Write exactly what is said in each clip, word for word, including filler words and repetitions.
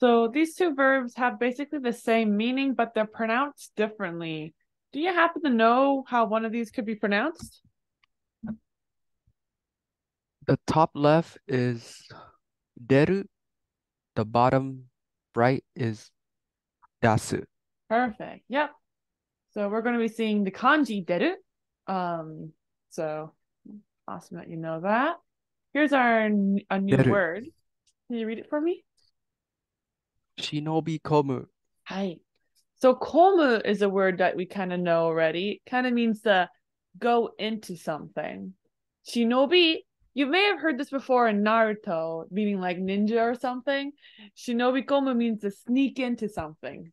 So these two verbs have basically the same meaning, but they're pronounced differently. Do you happen to know how one of these could be pronounced? The top left is deru. The bottom right is dasu. Perfect. Yep. So we're going to be seeing the kanji deru. Um, so awesome that you know that. Here's our a new deru. word. Can you read it for me? Shinobikomu. Hi. So komu is a word that we kind of know already. It kind of means to go into something. Shinobi, you may have heard this before in Naruto, meaning like ninja or something. Shinobikomu means to sneak into something.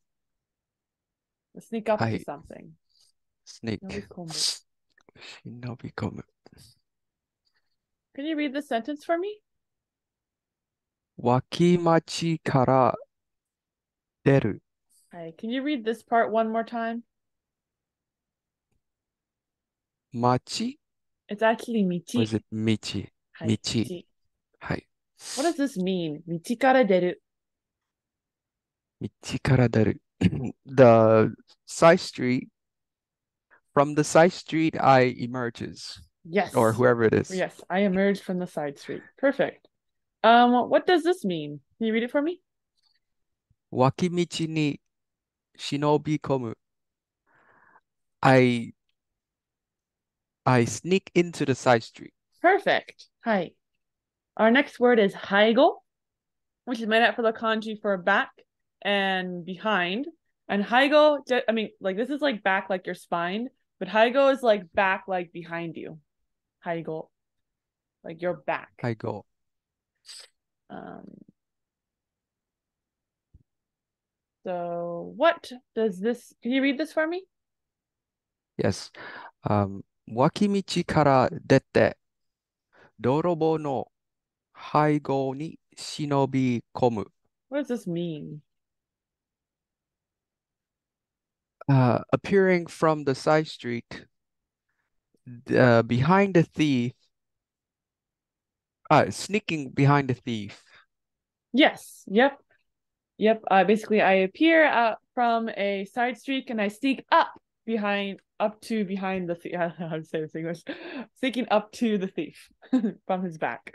To sneak up Hi. to something. Sneak. Shinobikomu. Shinobikomu. Can you read the sentence for me? Wakimichi kara deru. Hi, can you read this part one more time? Machi? It's actually michi. Or is it michi? Hi. Michi. Hi. What does this mean? Michi kara deru. Michi kara deru. The side street. From the side street, I emerges. Yes. Or whoever it is. Yes, I emerged from the side street. Perfect. Um, what does this mean? Can you read it for me? Wakimichi ni shinobikomu. I I sneak into the side street. Perfect. Hi. Our next word is haigo, which is made up for the kanji for back and behind. And haigo, I mean, like this is like back, like your spine, but haigo is like back, like behind you. Haigo, like your back. Haigo. Um. So what does this, can you read this for me? Yes. Um, wakimichi kara dette, dorobo no haigo ni shinobikomu. What does this mean? Uh, appearing from the side street, uh, behind the thief, uh, sneaking behind the thief. Yes. Yep. Yep, uh, basically I appear uh, from a side street and I sneak up behind, up to behind the thief. I don't know how to say this in English. Sneaking up to the thief from his back.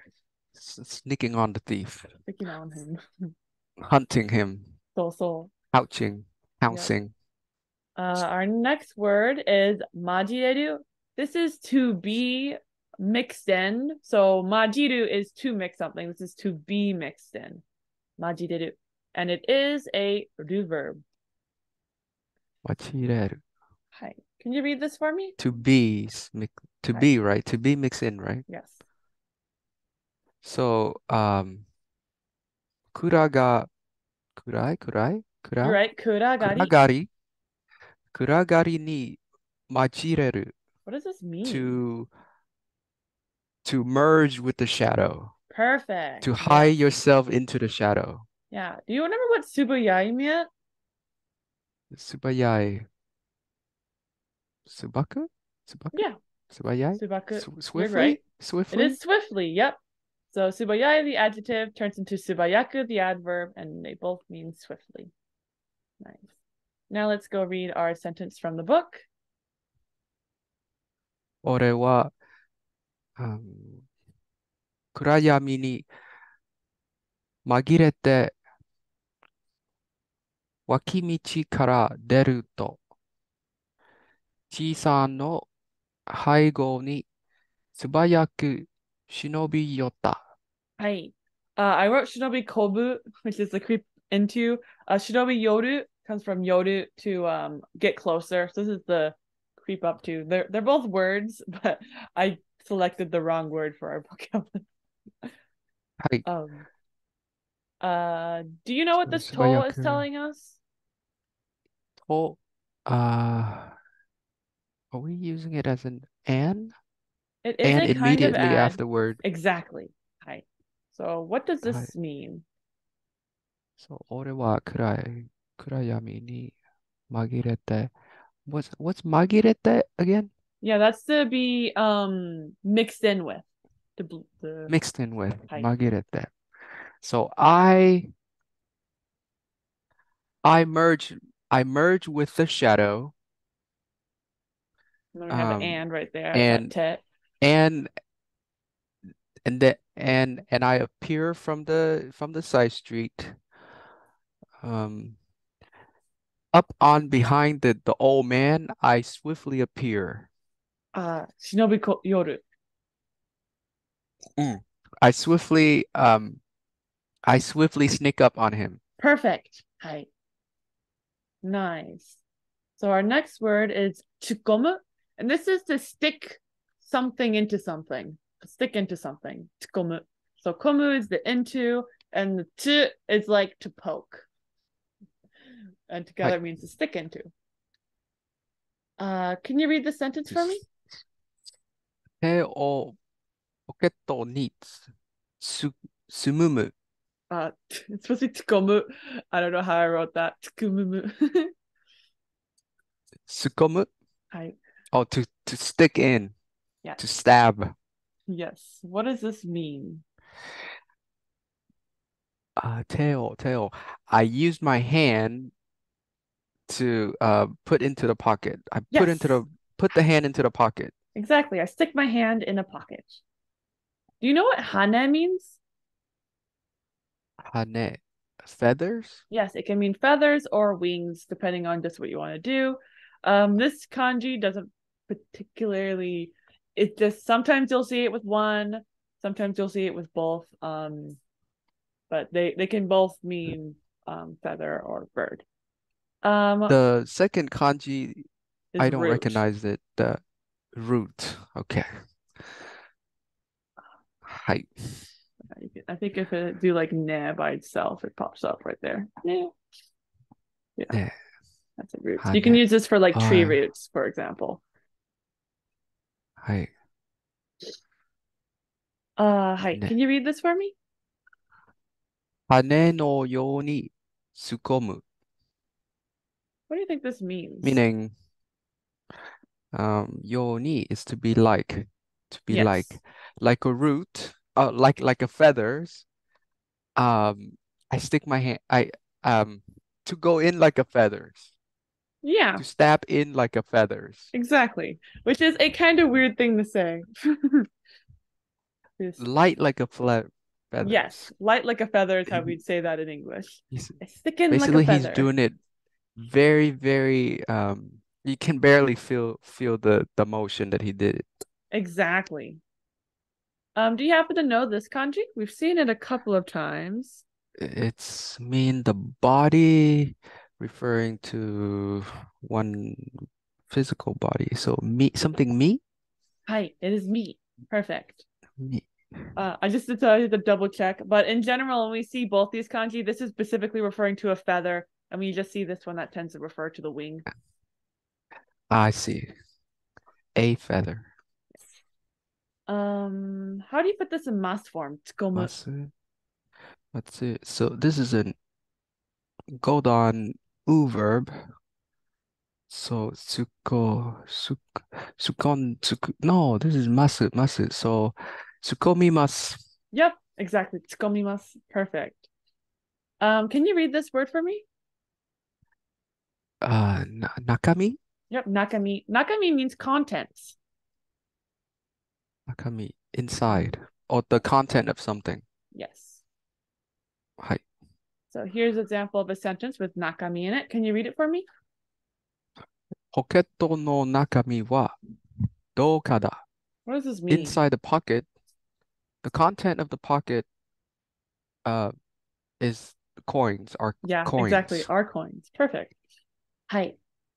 Sneaking on the thief. Sneaking on him. Hunting him. So, so. Pouching. Pouncing. Yep. Uh, our next word is majireru. This is to be mixed in. So majiru is to mix something. This is to be mixed in. Majireru. And it is a do verb. Machireru. Hi. Can you read this for me? To be, to Hi. be, right? To be mixed in, right? Yes. So, um, kuraga, kurai, kurai, kurai, right? Kuragari. Kuragari. Kuragari ni machireru. What does this mean? To, to merge with the shadow. Perfect. To hide yeah. yourself into the shadow. Yeah. Do you remember what subayai meant? Subayai. Subaku? Subaku? Yeah. Subayai? Subaku. Sw swiftly? Right. Swiftly? It is swiftly, yep. So subayai, the adjective, turns into subayaku, the adverb, and they both mean swiftly. Nice. Now let's go read our sentence from the book. Ore wa um, kurayami ni magirete wakimichi kara deru to chiisan no haigo ni tsubayaku shinobi yotta. Hi. Uh, I wrote shinobi kobu, which is the creep into. Uh, shinobi yoru comes from yoru to um get closer. So this is the creep up to. They're they're both words, but I selected the wrong word for our vocabulary. Hi. Um, uh, do you know what this toll is telling us? Toll. Uh, are we using it as an an? It is and a kind immediately of an. afterward. Exactly. Hi. So what does this Hi. mean? So ore wa kurai kurayami ni magirete. What's what's magirete again? Yeah, that's to be um mixed in with. The, the... Mixed in with Hi. magirete. So I I merge I merge with the shadow. And then we have um, an and right there. And and and the and and I appear from the from the side street. Um Up on behind the, the old man, I swiftly appear. Uh, Shinobiko yoru. Mm. I swiftly um I swiftly sneak up on him. Perfect. Hi. Nice. So our next word is tsukkomu, and this is to stick something into something. Stick into something. Tsukkomu. So komu is the into, and the tsu is like to poke. And together I... means to stick into. Uh, can you read the sentence for me? Te o poketo ni su sumumu. Uh, it's supposed to be tsukomu. I don't know how I wrote that. Tsukumumu. Tsukomu? I... Oh, to, to stick in. Yes. To stab. Yes. What does this mean? Uh, te o, te o. I used my hand to uh, put into the pocket. I yes. put into the put the hand into the pocket. Exactly. I stick my hand in a pocket. Do you know what hane means? Hane, feathers? Yes, it can mean feathers or wings, depending on just what you want to do. Um, this kanji doesn't particularly, it just sometimes you'll see it with one, sometimes you'll see it with both. Um, but they, they can both mean um feather or bird. Um, the second kanji, I don't root. recognize it. The root. Okay. Hi. I think if it do like nah by itself, it pops up right there. Yeah. Yeah. yeah. That's a root. So you can use this for like tree uh, roots, for example. Hi. Uh hi. Can you read this for me? Hane no you ni tsukomu. What do you think this means? Meaning um you ni is to be like to be yes. like like a root. Uh, like like a feathers, um, I stick my hand. I um to go in like a feathers. Yeah. To stab in like a feathers. Exactly, which is a kind of weird thing to say. Light like a feather. Yes, light like a feather is how we'd say that in English. I stick in like a feather. Basically, he's doing it very very. Um, you can barely feel feel the the motion that he did it. Exactly. Um, do you happen to know this kanji? We've seen it a couple of times. It's mean the body, referring to one physical body. So me, something me. Hi, it is me. Perfect. Me. Uh, I just decided to double check, but in general, when we see both these kanji, this is specifically referring to a feather, and when you just see this one, that tends to refer to the wing. I see. A feather. Um, how do you put this in mas form? Tsukomu. Let's see. So this is an golden u verb. So tsuko, tsuk, tsukon, tsuk. No, this is masu, masu. So tsukomimasu. Yep, exactly. Tsukomimasu. Perfect. Um, can you read this word for me? Uh, na nakami. Yep, nakami. Nakami means contents. Nakami, inside, or the content of something. Yes. Hi. So here's an example of a sentence with nakami in it. Can you read it for me? Poketo no nakami wa douka da. What does this mean? Inside the pocket, the content of the pocket uh, is coins, our yeah, coins. Yeah, exactly, our coins. Perfect. Hi.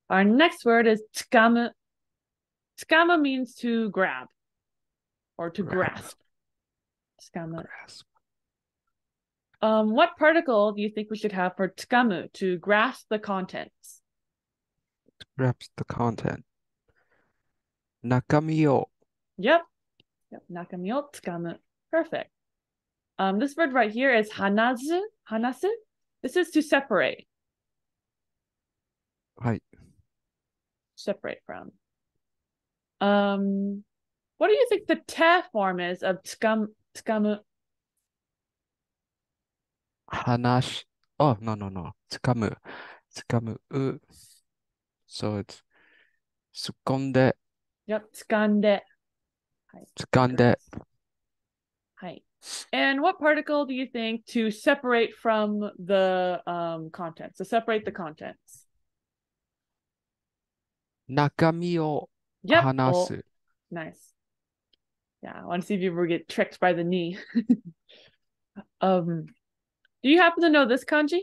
Our next word is tsukamu. Tsukamu means to grab. Or to grasp. Tsukamu. Grasp. Um, what particle do you think we should have for tsukamu to grasp the contents? Grasp the content. Nakamiyo. Yep. Yep. Nakamiyo tsukamu. Perfect. Um, this word right here is hanasu. Hanasu. This is to separate. Right. Separate from. Um. What do you think the te form is of tsukam, tsukamu? Hanashi. Oh, no, no, no. Tsukamu. Tsukamu u. So it's tsukonde. Yep, tsukande. Tsukande. Hi. And what particle do you think to separate from the um contents? To separate the contents. Nakami o hanasu. Yep. Oh, nice. Yeah, I want to see if you ever get tricked by the knee. um, do you happen to know this kanji?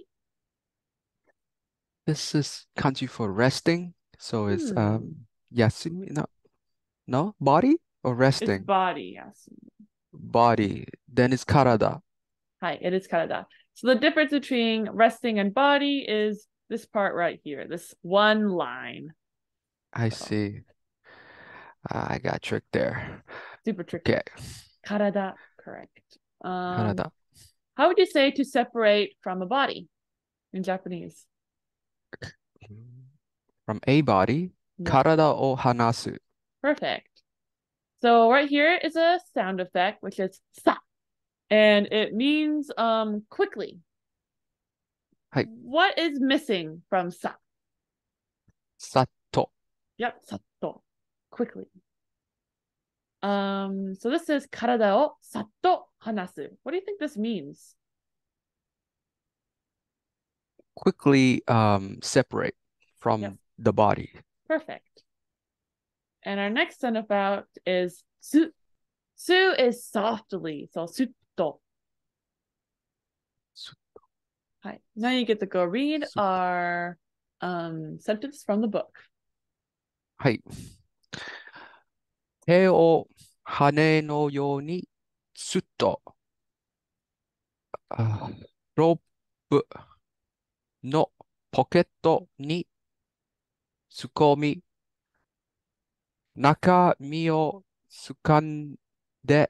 This is kanji for resting. So it's hmm. um yasumi. No, no, body or resting. It's body, yasumi. Body. Then it's karada. Hi, it is karada. So the difference between resting and body is this part right here. This one line. I so. see. I got tricked there. Super tricky. Okay. Karada, correct. Um, karada. How would you say to separate from a body in Japanese? From a body, no. Karada o hanasu. Perfect. So right here is a sound effect, which is sa, and it means um quickly. Hi. What is missing from sa? Satto. Yep, satto. Quickly. Um, so this is karada o satto hanasu. What do you think this means? Quickly um separate from yep. the body. Perfect. And our next sound about is su. Su is softly, so sutto. Sutto. Hi. Now you get to go read sutto. our um sentence from the book. Hi. Te o hane no you ni sutto. Rope no pocketto ni tsukomi. Nakami o tsukande.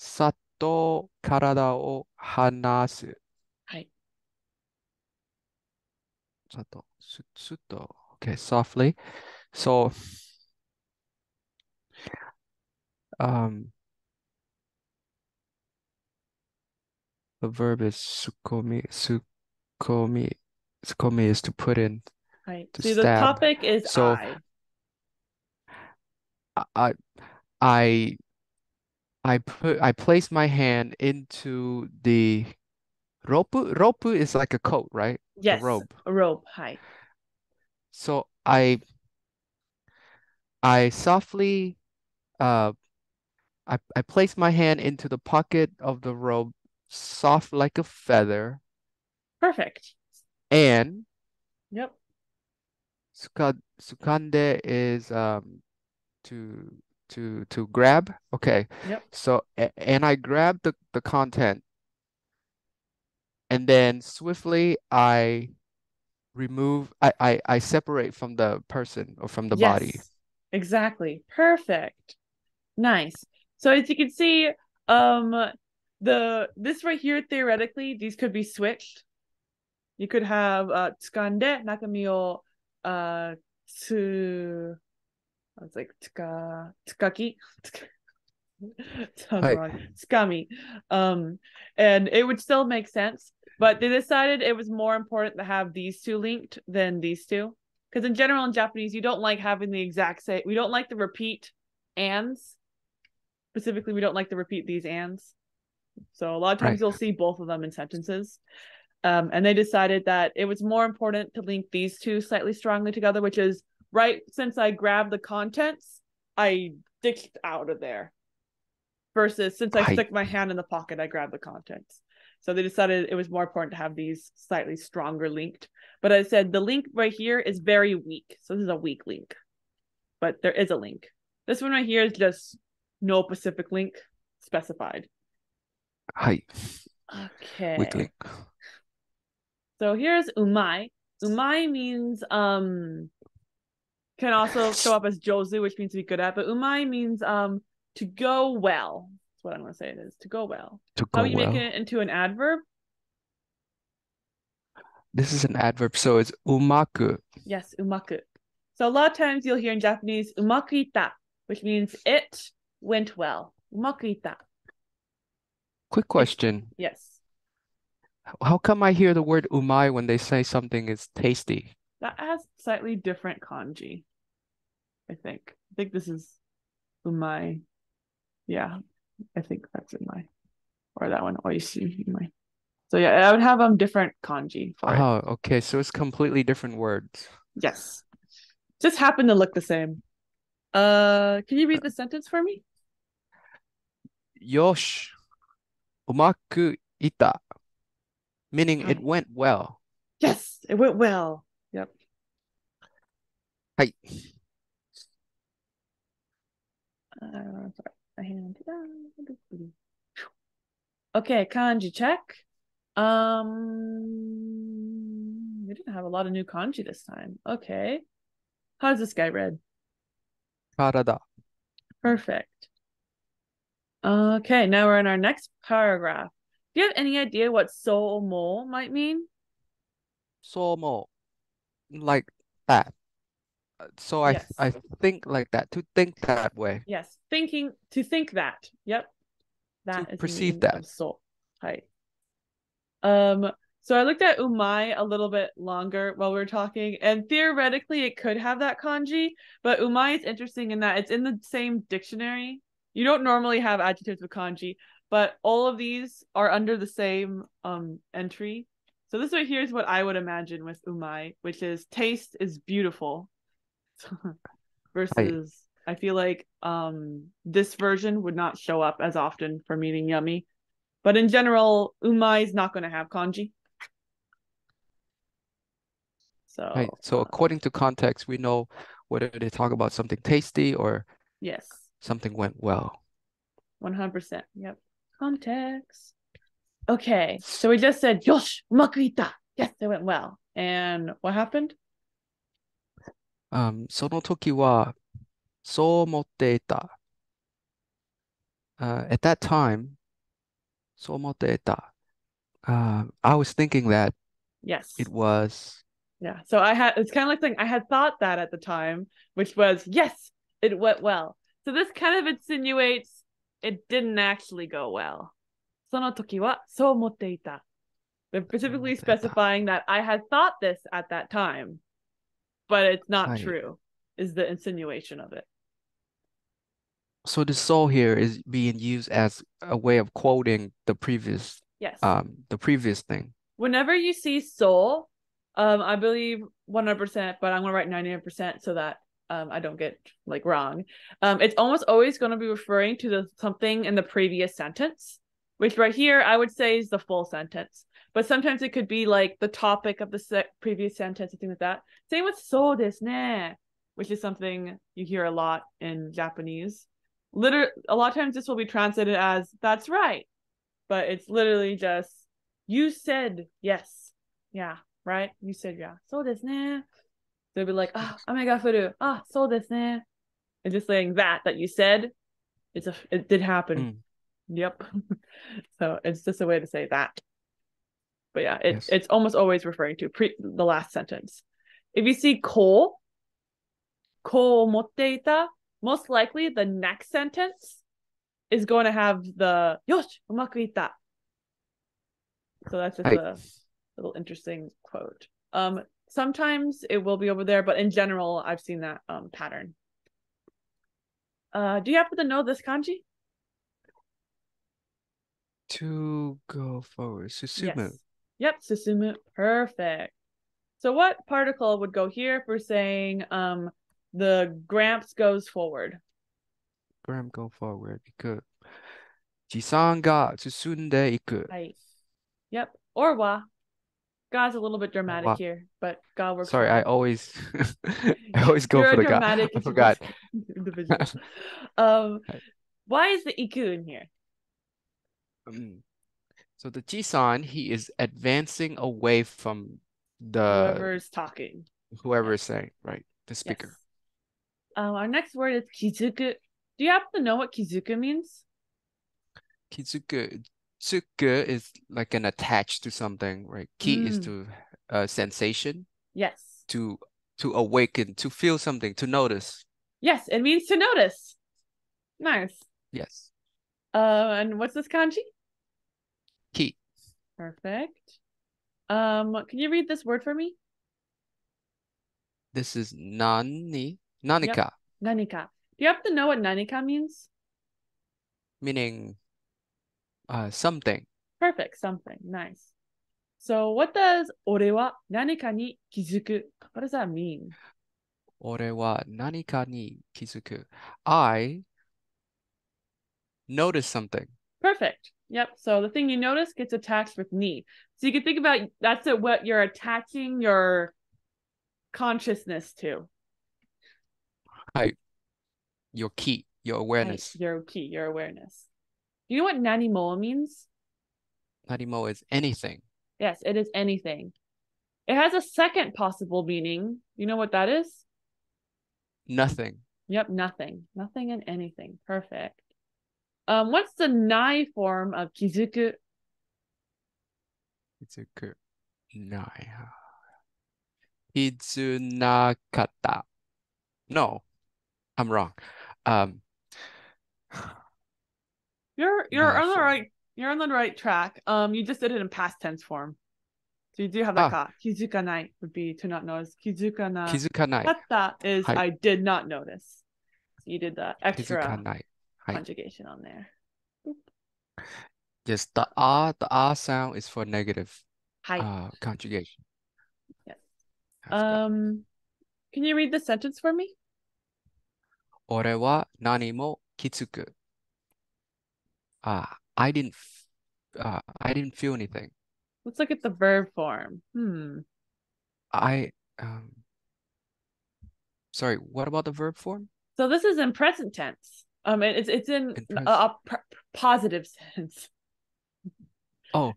Satto karada o hanasu. Hi. Satto. Sutto. Okay, softly. So Um, the verb is tsukomi. Tsukomi, tsukomi is to put in. Right. To so stab. The topic is so I. I, I, I put. I place my hand into the rope. Rope is like a coat, right? Yes. A robe. A robe. Hi. So I. I softly. Uh. I, I place my hand into the pocket of the robe, soft like a feather. Perfect. And yep. Suka, sukande is um to to to grab. Okay. Yep. So and I grab the, the content. And then swiftly I remove I, I, I separate from the person or from the yes, body. Exactly. Perfect. Nice. So as you can see, um, the this right here, theoretically, these could be switched. You could have uh, tsukande, nakami o uh, tsu... I was like, tsuka... tsukaki? Sounds wrong. Tsukami. Um, and it would still make sense, but they decided it was more important to have these two linked than these two. Because in general, in Japanese, you don't like having the exact same... We don't like to repeat ands. Specifically, we don't like to repeat these ands. So a lot of times right. you'll see both of them in sentences. Um, and they decided that it was more important to link these two slightly strongly together, which is right since I grabbed the contents, I ditched out of there. Versus since I, I stick my hand in the pocket, I grabbed the contents. So they decided it was more important to have these slightly stronger linked. But as I said, the link right here is very weak. So this is a weak link. But there is a link. This one right here is just... no specific link specified. Hi. Okay. Weak link. So here's umai. Umai means um can also show up as jozu, which means to be good at, but umai means um to go well. That's what I'm gonna say it is. To go well. To go How are you well. making it into an adverb? This is an adverb, so it's umaku. Yes, umaku. So a lot of times you'll hear in Japanese umaku itta, which means it went well. Umaku itta. Quick question. Yes. How come I hear the word umai when they say something is tasty? That has slightly different kanji, I think. I think this is umai. Yeah, I think that's umai. Or that one, oishii umai. So yeah, I would have um different kanji for oh, it. Okay. So it's completely different words. Yes. Just happen to look the same. Uh, can you read the sentence for me? Yosh, umaku itta, meaning it went well. Yes, it went well. Yep. Hi. Uh, sorry, my hand. Okay, kanji check. Um, we didn't have a lot of new kanji this time. Okay, how does this guy read? Karada. Perfect. Okay, now we're in our next paragraph. Do you have any idea what somo might mean? Somo, like that. So I yes. I think like that, to think that way. Yes, thinking, to think that. Yep, that to is perceive that. So, hi. Um. So I looked at umai a little bit longer while we were talking, and theoretically it could have that kanji, but umai is interesting in that it's in the same dictionary. You don't normally have adjectives with kanji, but all of these are under the same um entry. So this right here is what I would imagine with umai, which is taste is beautiful. Versus I... I feel like um this version would not show up as often for meaning yummy. But in general, umai is not going to have kanji. So, right. so uh, according to context, we know whether they talk about something tasty or yes, something went well. one hundred percent. Yep. Context. Okay. So we just said, yosh, umaku itta. Yes, it went well. And what happened? Um, sono toki wa so omotte ita. Uh, at that time, so omotte ita. Uh, I was thinking that. Yes. It was. Yeah, so I had, it's kind of like saying I had thought that at the time, which was, yes, it went well. So this kind of insinuates it didn't actually go well. Sono toki wa so omotte ita. They're specifically specifying that I had thought this at that time, but it's not right. true, is the insinuation of it. So the so here is being used as a way of quoting the previous, yes. um, the previous thing. Whenever you see so, Um, I believe one hundred percent, but I'm going to write ninety-nine percent so that um, I don't get like wrong. Um, it's almost always going to be referring to the something in the previous sentence, which right here I would say is the full sentence. But sometimes it could be like the topic of the se previous sentence and things like that. Same with so desu ne, which is something you hear a lot in Japanese. Liter a lot of times this will be translated as that's right, but it's literally just you said yes, yeah. Right? You said, yeah, so desu ne. They'll be like, ah, oh, amegafuru, ah, oh, so desu ne. And just saying that, that you said, it's a, it did happen. Mm. Yep. So it's just a way to say that. But yeah, it, yes. it's almost always referring to pre the last sentence. If you see ko, ko omotte ita, most likely the next sentence is going to have the yosh, umaku itta. So that's just I a... little interesting quote. Um, sometimes it will be over there, but in general, I've seen that um pattern. Uh, do you happen to know this kanji? To go forward, susumu. Yes. Yep, susumu. Perfect. So, what particle would go here if we're saying um the gramps goes forward? Gram go forward. Iku. Jisan ga susunde iku. Right. Yep. Or wa. Ga's a little bit dramatic wow. here, but ga works. Sorry, I always, I always go You're for the ga. I forgot. um, right. Why is the iku in here? Um, so the jisan, he is advancing away from the whoever's talking, whoever's saying, right, the speaker. Yes. Um, our next word is kizuku. Do you happen to know what kizuku means? Kizuku. Tsuku is like an attached to something, right? Ki mm. is to uh, sensation. Yes. To to awaken, to feel something, to notice. Yes, it means to notice. Nice. Yes. Uh, and what's this kanji? Ki. Perfect. Um, can you read this word for me? This is nani, nanika. Yep. Nanika. Do you have to know what nanika means? Meaning uh, something. Perfect. Something. Nice. So what does ore wa nanika ni kizuku? What does that mean? Ore wa nanika ni kizuku. I notice something. Perfect. Yep. So the thing you notice gets attached with ni. So you can think about that's it, what you're attaching your consciousness to. I, your key, your awareness. Right. Your key, your awareness. Do you know what nanimo means? Nanimo is anything. Yes, it is anything. It has a second possible meaning. You know what that is? Nothing. Yep, nothing. Nothing and anything. Perfect. Um, what's the nai form of kizuku? Kizuku. Nai. Kizunakata. No, I'm wrong. Um, you're you're on the right. You're on the right track. Um, you just did it in past tense form, so you do have that. Ah. Kizukanai would be to not notice. Kizukanai. Kizukanai. Kata is Hai. I did not notice. So you did the extra Kizukanai. Conjugation Hai. On there. Boop. Yes, the ah the ah sound is for negative uh, conjugation. Yes. That's um, good. Can you read the sentence for me? Ore wa nanimo kitsuku. Ah. I didn't, uh, I didn't feel anything. Let's look at the verb form. Hmm. I, um, sorry, what about the verb form? So this is in present tense. Um, it's, it's in, in a, a positive sense. Oh.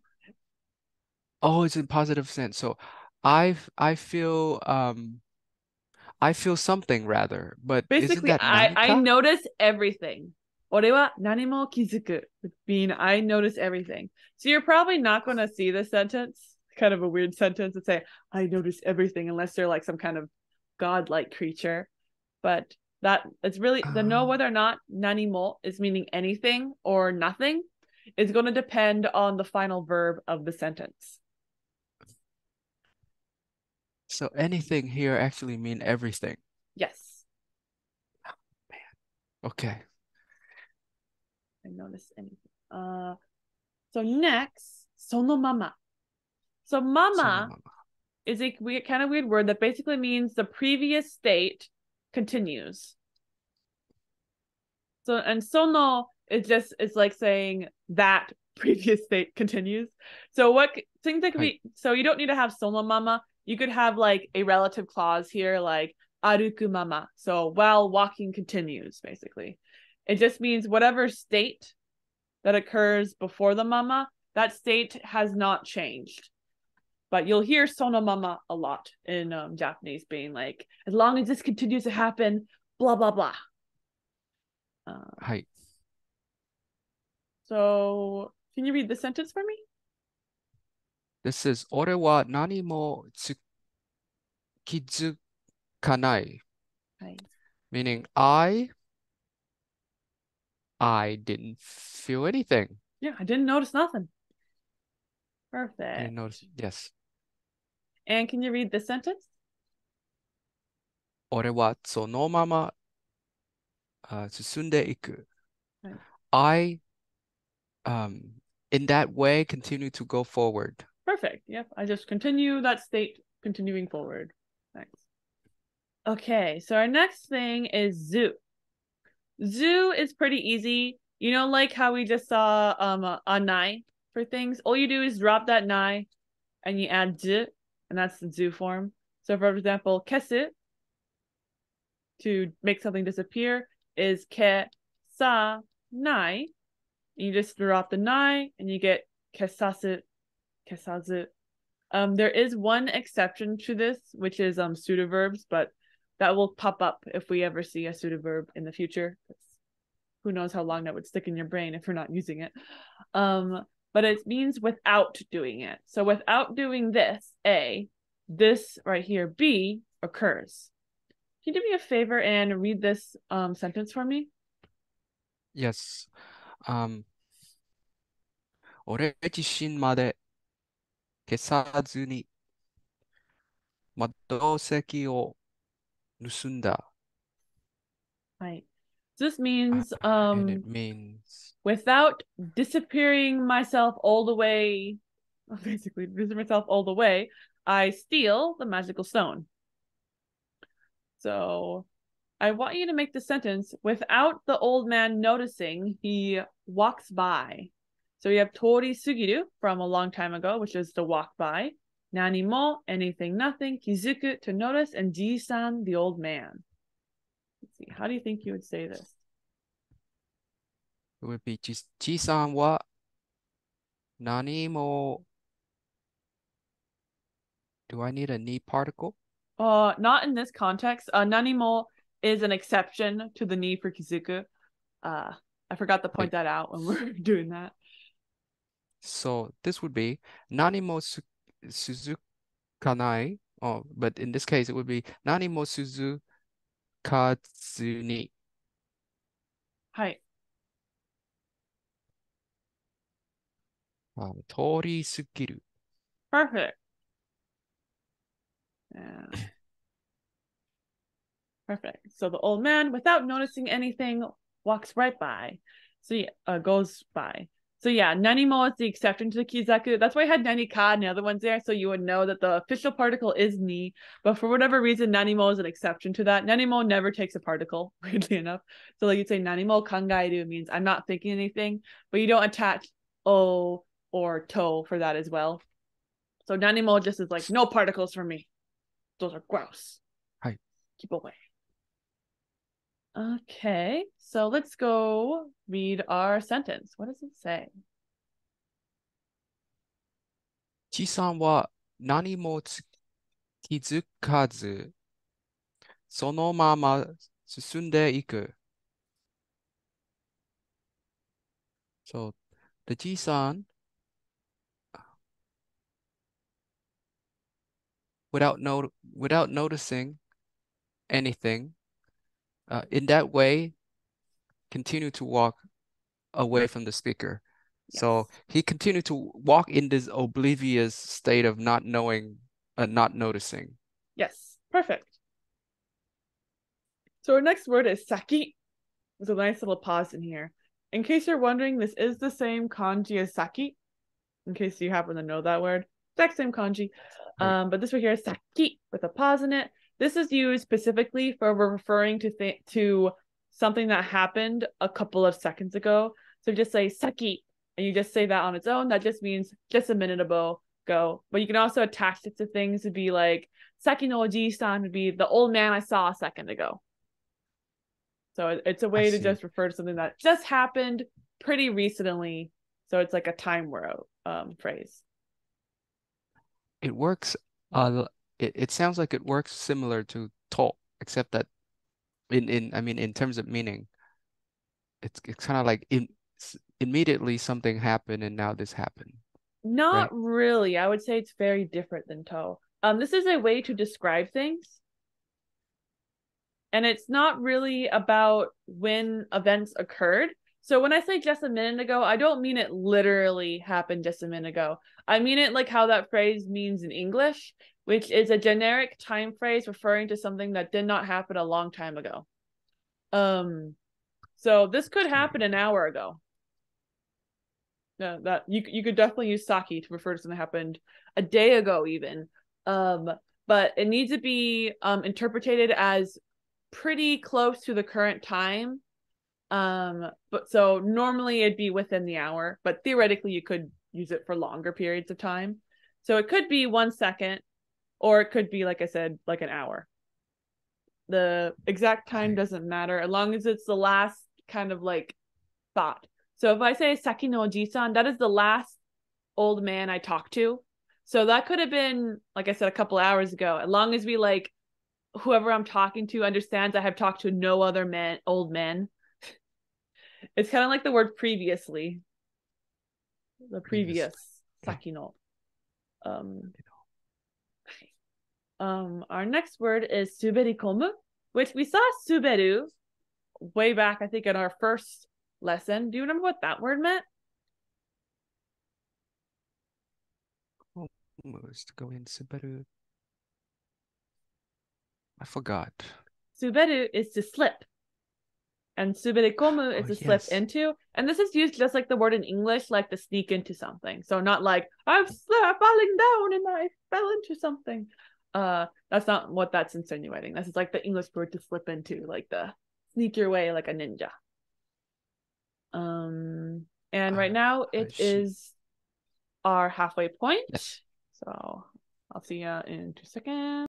Oh, it's in positive sense. So I've, I feel, um, I feel something rather, but basically isn't that I, I notice everything. Ore wa nanimo kizuku, mean I notice everything. So you're probably not going to see this sentence, kind of a weird sentence, and say, I notice everything, unless they're like some kind of godlike creature. But that it's really, the know whether or not nanimo is meaning anything or nothing is going to depend on the final verb of the sentence. So anything here actually mean everything? Yes. Oh, man. Okay. Notice anything. Uh, so next, sono mama. So mama, sono mama. Is a weird, kind of weird word that basically means the previous state continues. So and sono is just it's like saying that previous state continues. So what things that could be so you don't need to have sono mama. You could have like a relative clause here, like aruku mama. So while walking continues, basically. It just means whatever state that occurs before the mama, that state has not changed. But you'll hear sono mama a lot in um, Japanese being like, as long as this continues to happen, blah, blah, blah. Uh, Hi. So can you read the sentence for me? This is, ore wa nanimo kizukanai. Hi. Meaning, I... I didn't feel anything. Yeah, I didn't notice nothing. Perfect. I didn't notice, yes. And can you read this sentence? Ore wa sono mama susunde iku. I, um, in that way, continue to go forward. Perfect. Yep. I just continue that state continuing forward. Thanks. Okay. So our next thing is zu. Zu is pretty easy. You know, like how we just saw um a, a nai for things. All you do is drop that nai and you add zu, and that's the zu form. So for example, kesu, to make something disappear, is kesa nai. You just drop the nai and you get kesasu, kesazu. Um, there is one exception to this, which is um pseudoverbs, but that will pop up if we ever see a pseudoverb in the future. It's, who knows how long that would stick in your brain if you're not using it. Um, but it means without doing it. So without doing this, A, this right here, B, occurs. Can you do me a favor and read this um, sentence for me? Yes. Um, ore jishin made 消さずに窓席を盗んだ。Right. This means, um, and it means without disappearing myself all the way, basically disappearing myself all the way, I steal the magical stone. So I want you to make the sentence without the old man noticing he walks by. So we have tori sugiru from a long time ago, which is to walk by. Nanimo, anything, nothing. Kizuku, to notice. And ji-san, the old man. Let's see, how do you think you would say this? It would be ji-san wa nanimo. Do I need a ni particle? Uh, not in this context. Uh, nanimo is an exception to the ni for Kizuku. Uh, I forgot to point Wait. that out when we were doing that. So this would be nanimo su suzukanai. Oh, but in this case, it would be nanimo suzukazuni. Hi. Um, tori sugiru. Perfect. Yeah. Perfect. So the old man, without noticing anything, walks right by. So yeah, uh, goes by. So yeah, nanimo is the exception to the kizaku. That's why I had nanika and the other ones there, so you would know that the official particle is ni. But for whatever reason, nanimo is an exception to that. Nanimo never takes a particle, weirdly enough. So like you'd say nanimo kangaeru means I'm not thinking anything, but you don't attach o or to for that as well. So nanimo just is like no particles for me. Those are gross. Hi. Keep away. Okay, so let's go read our sentence. What does it say? Ji-san wa nanimo kizukazu, sono mama susunde iku. So the Ji-san, without no without noticing anything, Uh, in that way, continue to walk away from the speaker. Yes. So he continued to walk in this oblivious state of not knowing, uh, not noticing. Yes, perfect. So our next word is saki. There's a nice little pause in here. In case you're wondering, this is the same kanji as saki. In case you happen to know that word, exact same kanji. Right. Um, but this word here is saki with a pause in it. This is used specifically for referring to th to something that happened a couple of seconds ago. So just say saki, and you just say that on its own. That just means just a minute ago. But you can also attach it to things to be like saki no oji-san would be the old man I saw a second ago. So it's a way to just refer to something that just happened pretty recently. So it's like a time warp um, phrase. It works. Uh, It, it sounds like it works similar to to, except that in, in I mean, in terms of meaning, it's it's kind of like in, immediately something happened and now this happened. Not right? really. I would say it's very different than to. Um, this is a way to describe things. And it's not really about when events occurred. So when I say just a minute ago, I don't mean it literally happened just a minute ago. I mean it like how that phrase means in English, which is a generic time phrase referring to something that did not happen a long time ago. Um, so this could happen an hour ago. No, that you you could definitely use saki to refer to something that happened a day ago even. Um, but it needs to be um interpreted as pretty close to the current time. Um, but so normally it'd be within the hour, but theoretically you could use it for longer periods of time. So it could be one second. Or it could be, like I said, like an hour. The exact time doesn't matter as long as it's the last kind of like thought. So if I say saki no oji-san, that is the last old man I talked to. So that could have been, like I said, a couple hours ago. As long as we like whoever I'm talking to understands I have talked to no other men, old men. It's kind of like the word previously. The previous, previous. Saki no. Um, Um, our next word is suberikomu, which we saw suberu way back, I think, in our first lesson. Do you remember what that word meant? almost go in Subaru. I forgot. Suberu is to slip. And suberikomu is oh, to yes. slip into. And this is used just like the word in English, like to sneak into something. So not like, I'm falling down and I fell into something. Uh, That's not what that's insinuating. This is like the English word to slip into, like the sneak your way like a ninja. Um, And right uh, now it is our halfway point. Yes. So I'll see you in two seconds.